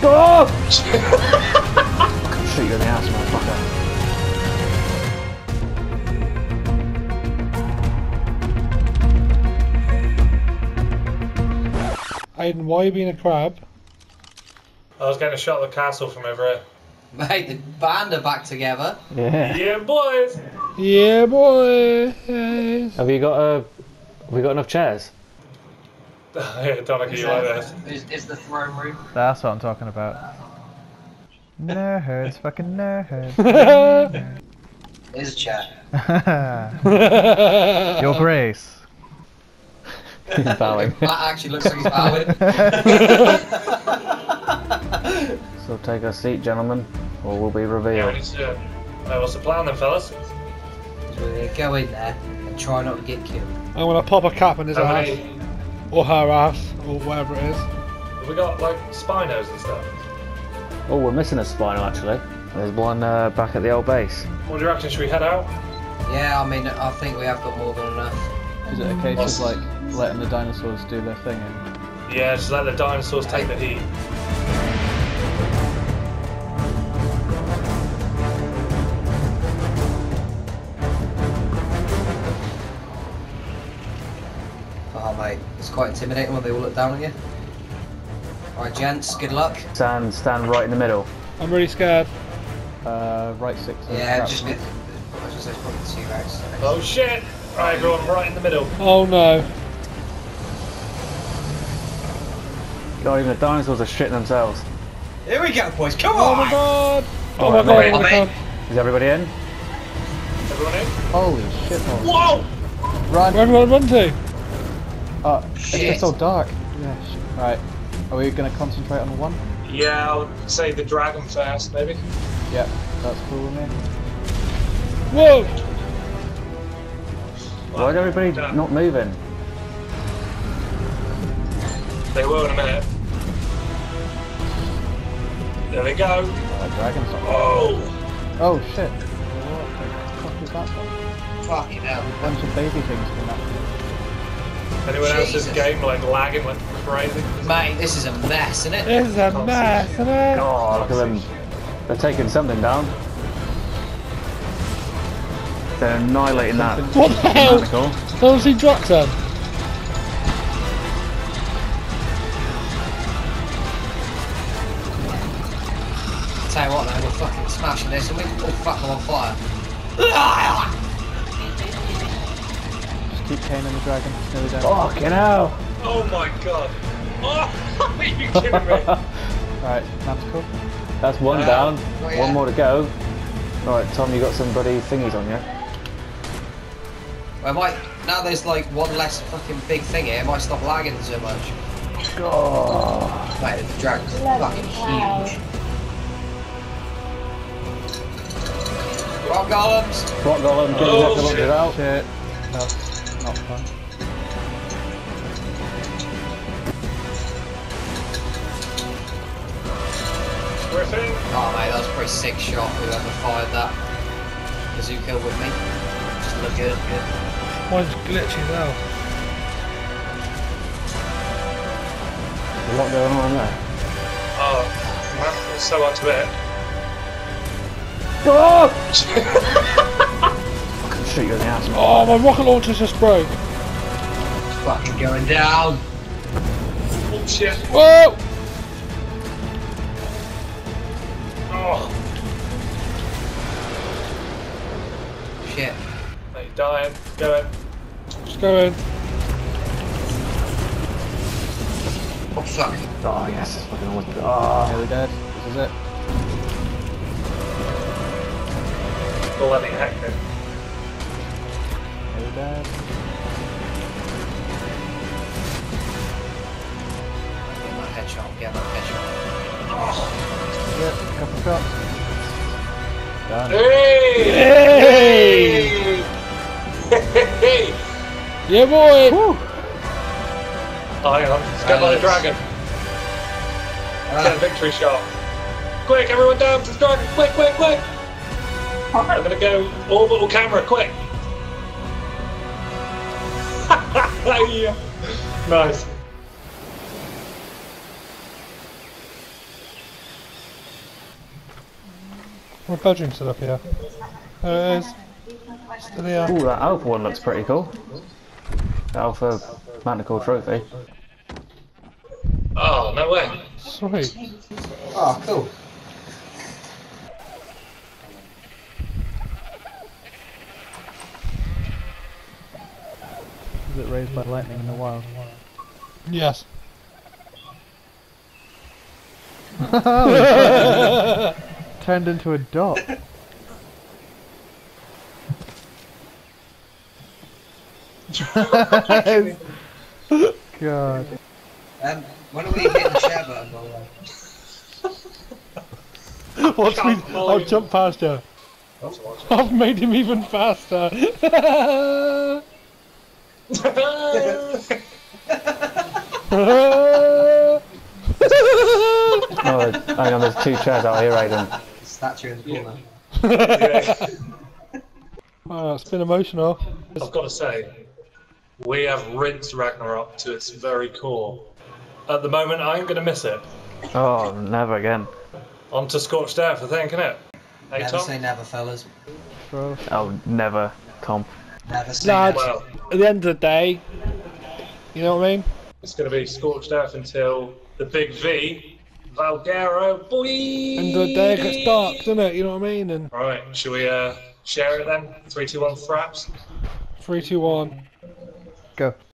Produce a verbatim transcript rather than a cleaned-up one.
Go! Shoot you in the ass, motherfucker. Aidan, why are you being a crab? I was getting a shot at the castle from over here. Mate, the band are back together. Yeah. Yeah, boys. Yeah, boys. Have you got a? Have we got enough chairs? I don't like you like this. Is, is the throne room? That's what I'm talking about. Nerds, fucking nerds. Nerd. Is a chair. Your Grace. He's bowing. That actually looks like he's bowing. So take a seat, gentlemen, or we'll be revealed. Yeah, we need to do it. Right, what's the plan then, fellas? We're go in there and try not to get killed. I'm gonna pop a cap in his ass. Many... Or her ass, or whatever it is. Have we got, like, spinos and stuff? Oh, we're missing a spino, actually. There's one uh, back at the old base. What do you reckon? Should we head out? Yeah, I mean, I think we have got more than enough. Is it a case what's... of, like, letting the dinosaurs do their thing? Yeah, just let the dinosaurs take the heat. Oh mate, it's quite intimidating when they all look down on you. Alright gents, good luck. Stand, stand right in the middle. I'm really scared. Uh, right six. Yeah, just get... I was just saying probably two routes. Oh shit! Alright everyone, right in the middle. Oh no. Not even the dinosaurs are shitting themselves. Here we go, boys. Come on! Oh my god! Oh, oh my god! Mate, oh my god. Is everybody in? Everyone in? Holy shit! Whoa! Run! Where everyone run to? Uh, shit. It's so dark. Yeah. Shit. All right. Are we gonna concentrate on one? Yeah, I'll save the dragon first, maybe. Yeah, that's cool with me. Whoa! Well, why is everybody done. Not moving? They will in a minute. There we go. Oh, dragon's not oh. oh shit. What the fuck is that one? Fucking hell. A bunch of baby things came out. Anyone Jesus. else's game like lagging like crazy? Mate, this is a mess, isn't it? This is a mess, isn't it? Oh, look at them. They're taking something down. They're annihilating that. What the hell? How does he drop them? Tell you what though, we're fucking smashing this and we can all fuck them on fire. Just keep caning the dragon, it's nearly down. Fucking hell! Oh my god! Oh, are you kidding me? Alright, that's cool. That's one uh, down, one yet. more to go. Alright, Tom, you got some bloody thingies on you? Well, I might, now there's like one less fucking big thing here, I might stop lagging so much. Oh. Mate, the dragon's fucking huge. Rock golems! Rock golems, get oh, exactly what you're out. Shit. No, not fun. Griffin! Oh mate, that was a pretty sick shot, whoever fired that. Bazooka with me. Just look good, good. Mine's glitchy now. There's a lot going on there. Oh, it's so hard to hit. Go! I can shoot you in the ass. Oh, my rocket launcher just broke. It's fucking going down. Oh shit! Whoa! Oh shit! Mate, you're dying. Go in. Just go in. Oh fuck! Oh yes, it's fucking almost. Oh, nearly dead. This is it. Bloody hectic. Very bad. Get my headshot, get my headshot. Oh. Yep, a couple of shots. Done. Hey! Hey! Hey! Yeah, boy! Woo! Oh, hang on. Let's get by the dragon. Let's get a victory shot. Quick, everyone down to the dragon. Quick, quick, quick! I'm gonna go orbital camera, quick! Yeah. Nice. What bedroom's set up here? There it is. Still here. Ooh, that alpha one looks pretty cool. The alpha Manticore trophy. Oh, no way. Sweet. Oh, cool. Is it raised by lightning in the wild? Yes. Turned into a dot. God. Um, when are we hitting the share button, by the way? Watch me! I'll jump past you. I've made him even faster. Oh, hang on, there's two chairs out here, Aidan. Statue in the corner. Yeah. Wow, it's been emotional. I've got to say, we have rinsed Ragnarok to its very core. At the moment, I'm going to miss it. Oh, never again. On to Scorched Earth, I think, innit? Hey, never Tom? Say never, fellas. Bro. Oh, never, Tom. Never say Lad, never. At the end of the day, you know what I mean? It's going to be Scorched Earth until the big V. Valguero, boy! End of the day, it gets dark, doesn't it? You know what I mean? And right, shall we uh, share it then? three, two, one, Fraps? three, two, one. Go.